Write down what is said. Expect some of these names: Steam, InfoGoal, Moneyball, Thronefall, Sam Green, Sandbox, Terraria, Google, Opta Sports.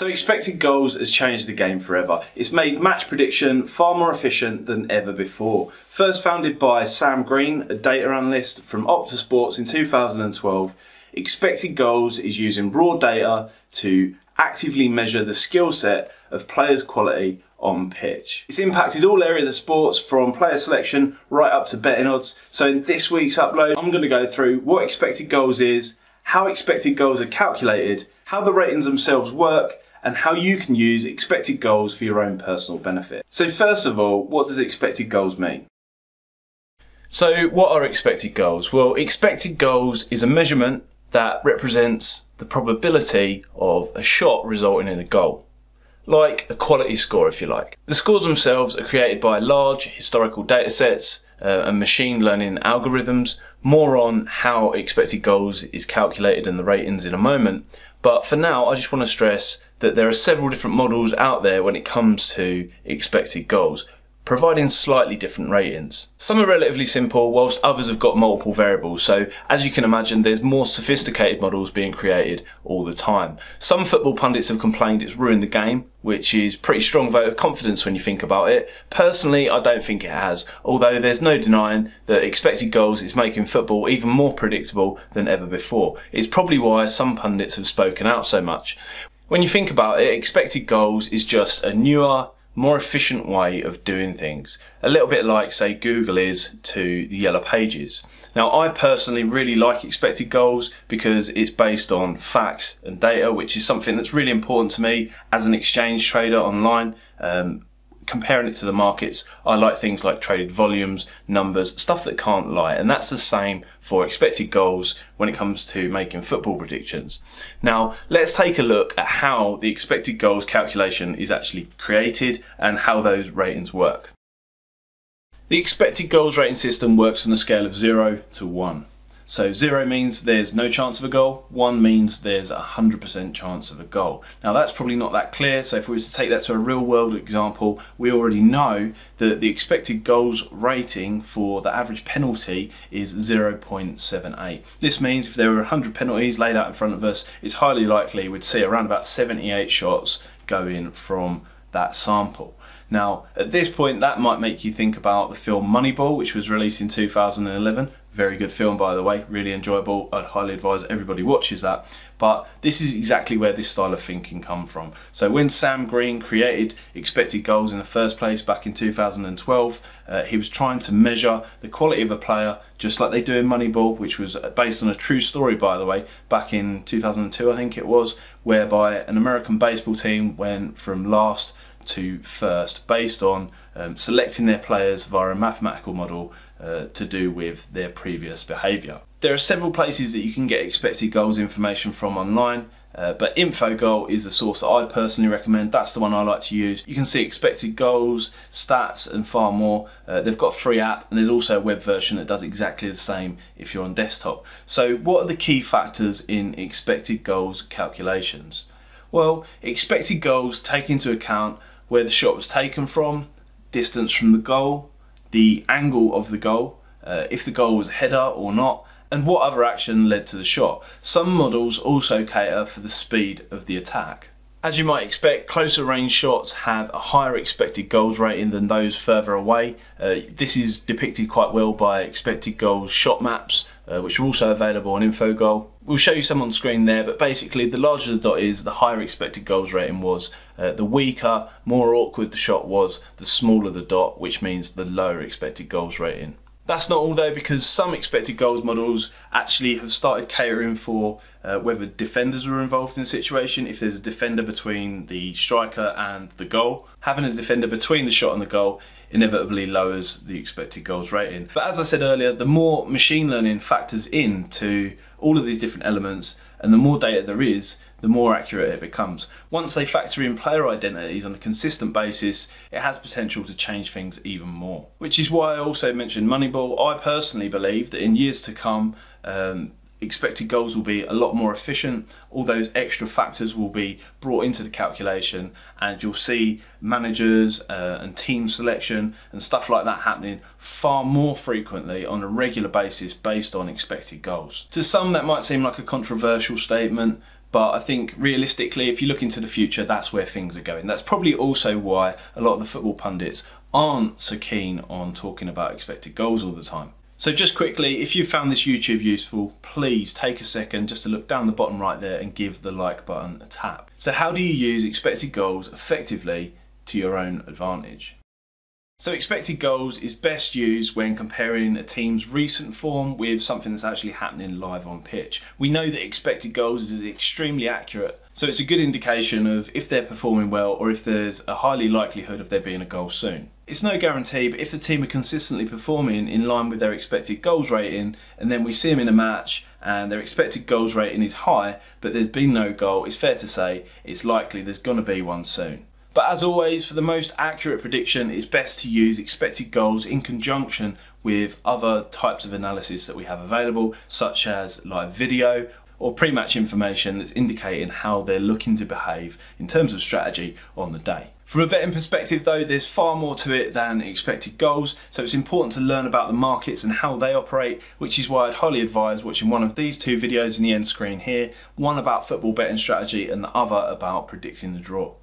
So expected goals has changed the game forever. It's made match prediction far more efficient than ever before. First founded by Sam Green, a data analyst from Opta Sports in 2012, expected goals is using raw data to actively measure the skill set of players' quality on pitch. It's impacted all areas of the sports from player selection right up to betting odds. So in this week's upload, I'm going to go through what expected goals is, how expected goals are calculated, how the ratings themselves work, and how you can use expected goals for your own personal benefit. So first of all, what does expected goals mean? So what are expected goals? Well, expected goals is a measurement that represents the probability of a shot resulting in a goal, like a quality score if you like. The scores themselves are created by large historical data sets and machine learning algorithms. More on how expected goals is calculated and the ratings in a moment, but for now I just want to stress that there are several different models out there when it comes to expected goals, providing slightly different ratings. Some are relatively simple, whilst others have got multiple variables, so as you can imagine there's more sophisticated models being created all the time. Some football pundits have complained it's ruined the game, which is a pretty strong vote of confidence when you think about it. Personally, I don't think it has, although there's no denying that expected goals is making football even more predictable than ever before. It's probably why some pundits have spoken out so much. When you think about it, expected goals is just a newer, more efficient way of doing things, a little bit like, say, Google is to the Yellow Pages. Now, I personally really like expected goals because it's based on facts and data, which is something that's really important to me as an exchange trader online. Comparing it to the markets, I like things like traded volumes, numbers, stuff that can't lie, and that's the same for expected goals when it comes to making football predictions. Now let's take a look at how the expected goals calculation is actually created and how those ratings work. The expected goals rating system works on a scale of 0 to 1. So 0 means there's no chance of a goal, 1 means there's 100% chance of a goal. Now that's probably not that clear, so if we were to take that to a real world example, we already know that the expected goals rating for the average penalty is 0.78. This means if there were 100 penalties laid out in front of us, it's highly likely we'd see around about 78 shots going from that sample. Now at this point that might make you think about the film Moneyball, which was released in 2011. Very good film, by the way, really enjoyable. I'd highly advise everybody watches that. But this is exactly where this style of thinking come from. So when Sam Green created expected goals in the first place back in 2012, he was trying to measure the quality of a player, just like they do in Moneyball, which was based on a true story, by the way, back in 2002 I think it was, whereby an American baseball team went from last to first based on selecting their players via a mathematical model to do with their previous behaviour. There are several places that you can get expected goals information from online, but InfoGoal is the source that I personally recommend. That's the one I like to use. You can see expected goals, stats and far more. They've got a free app and there's also a web version that does exactly the same if you're on desktop. So what are the key factors in expected goals calculations? Well, expected goals take into account where the shot was taken from, distance from the goal, the angle of the goal, if the goal was a header or not, and what other action led to the shot. Some models also cater for the speed of the attack. As you might expect, closer range shots have a higher expected goals rating than those further away. This is depicted quite well by expected goals shot maps, which are also available on InfoGoal. We'll show you some on screen there, but basically the larger the dot is, the higher expected goals rating was. The weaker, more awkward the shot was, the smaller the dot, which means the lower expected goals rating. That's not all though, because some expected goals models actually have started catering for whether defenders were involved in the situation. If there's a defender between the striker and the goal, having a defender between the shot and the goal inevitably lowers the expected goals rating. But as I said earlier, the more machine learning factors into all of these different elements and the more data there is, the more accurate it becomes. Once they factor in player identities on a consistent basis, it has potential to change things even more. Which is why I also mentioned Moneyball. I personally believe that in years to come, expected goals will be a lot more efficient. All those extra factors will be brought into the calculation and you'll see managers and team selection and stuff like that happening far more frequently on a regular basis based on expected goals. To some that might seem like a controversial statement, But I think realistically, if you look into the future, that's where things are going. That's probably also why a lot of the football pundits aren't so keen on talking about expected goals all the time. So just quickly, if you found this YouTube useful, please take a second just to look down the bottom right there and give the like button a tap. So how do you use expected goals effectively to your own advantage? So expected goals is best used when comparing a team's recent form with something that's actually happening live on pitch. We know that expected goals is extremely accurate, so it's a good indication of if they're performing well or if there's a highly likelihood of there being a goal soon. It's no guarantee, but if the team are consistently performing in line with their expected goals rating, and then we see them in a match and their expected goals rating is high, but there's been no goal, it's fair to say it's likely there's going to be one soon. But as always, for the most accurate prediction, it's best to use expected goals in conjunction with other types of analysis that we have available, such as live video or pre-match information that's indicating how they're looking to behave in terms of strategy on the day. From a betting perspective though, there's far more to it than expected goals, so it's important to learn about the markets and how they operate, which is why I'd highly advise watching one of these two videos in the end screen here, one about football betting strategy and the other about predicting the draw.